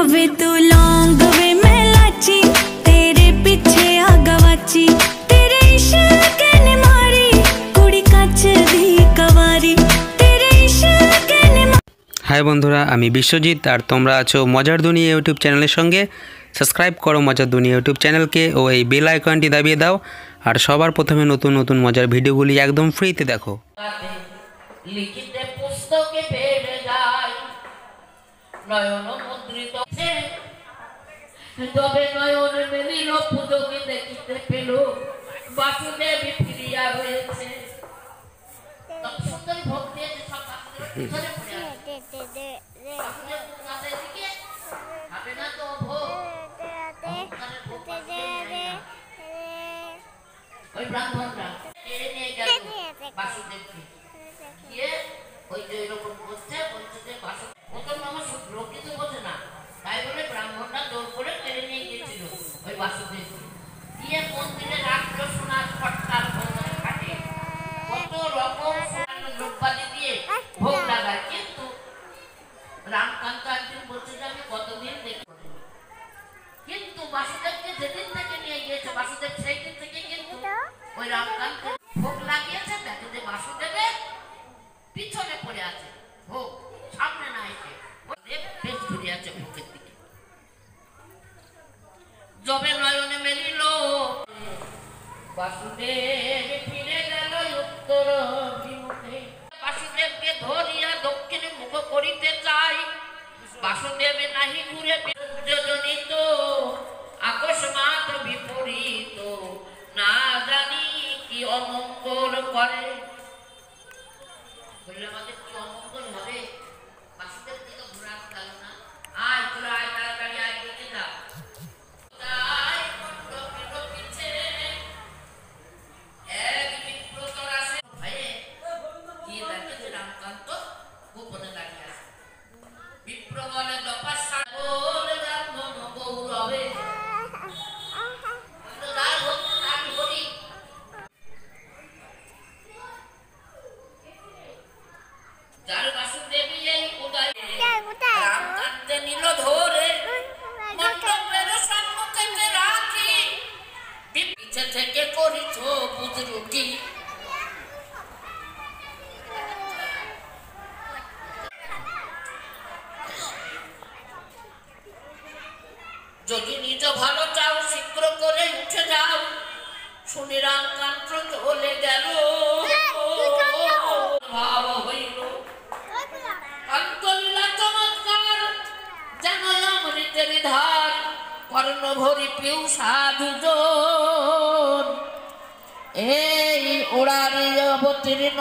हवे तू लौंग वे मैं लाची, तेरे पीछे आ गवाची। तेरे इश्के ने मारी कुड़ी काच दी कवारी। हाय बंधुरा, आमी विश्वजीत और तोमरा आछो मजार दुनिया यूट्यूब चैनल संगे। सबसक्राइब करो मजार दुनिया यूट्यूब चैनल के और ये बेल आइकनटी दाबिए दाओ और सबार प्रथमे नतून नतून मजार भिडियोगुली एकदम फ्रीते देखो। लिखिते पुस्तके पेड़े जाए नयन मुद्रित तबे नयन मेलिल पुलके देखिते पेल वासुदेवी फिरिया रयेछे तत्सुंदर भक्ति सकाशे दे कादे दिखे हबे ना तो भो दे ओई ब्राह्मण रा तेरे ने जाओ वासुदेव के ये ওই যে এরকম বলছে ভাষা ওটা আমার প্রকৃত বোঝে না, তাই বলে ব্রাহ্মণরা জোর করে টেনে নিয়ে গিয়েছিল ওই বাসুদেব দিয়ে। কোন দিনে রাত্রে সোনা ফটকার বন্ধন কাটে, কত রকম সোনার দ্রব্যাদি দিয়ে ভোগ লাগায়, কিন্তু রামকান্ত একদিন বলছে যে আমি কতদিন দেখি, কিন্তু বাসুদেবকে যেদিন থেকে নিয়ে গিয়েছে বাসুদেব সেই দিন থেকে কিন্তু ওই রামকান্ত ভোগ লাগিয়েছে। দেখে যে বাসুদেবের পিছনে পড়ে আছে ও সামনে না এসে দেব পেছ ঘুরে আছে বুকের দিকে। যবে নয়নে মেলিল বাসুদেব ফিরে গেল উত্তর অভিমুখে। বাসুদেবকে ধরিয়া দক্ষিণে মুখ করিতে চাই, বাসুদেব নাহি ঘুরে বিরুদ্ধজনিত আকস্মাত বিপরীত না জানি কি অমঙ্গল করে। बोले मगर की अमंगल होवे वासुदेव के तो बुरा कालो ना आय तोरा आय ताराड़ी आय देखे ना ताई कोटो पिरो पीछे एक मित्र तोरा से भय ये लागे जे रामकांत को पने लागे आसे मित्र बोले दपसा बोले रामन गौर होवे तो दार होत ना होरी যদি নিজ ভালো চাও শীঘ্র করে উঠে যাও। শুনে রামকান্ত চলে গেল ভাব হইল অন্তলীলা চমৎকার যেন অমৃতের ধার কর্ণ ভরি পিউ সাধুজন। এই ওড়ারি অবতীর্ণ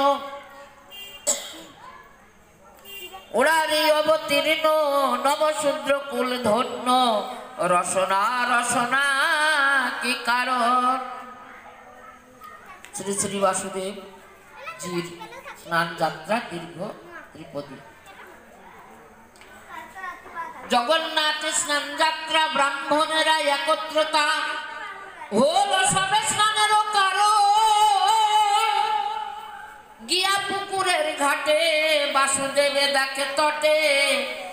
নবশূদ্র কুল ধন্য রসনা রসনা কি কারণ। শ্রী শ্রী বাসুদেব জির স্নান যাত্রা দীর্ঘ ত্রিপদী। জগন্নাথ স্নান যাত্রা ব্রাহ্মণেরা একত্রতা হল সবে স্নানের কারণ। গিয়া পুকুরের ঘাটে বাসুদেবে দেখে তটে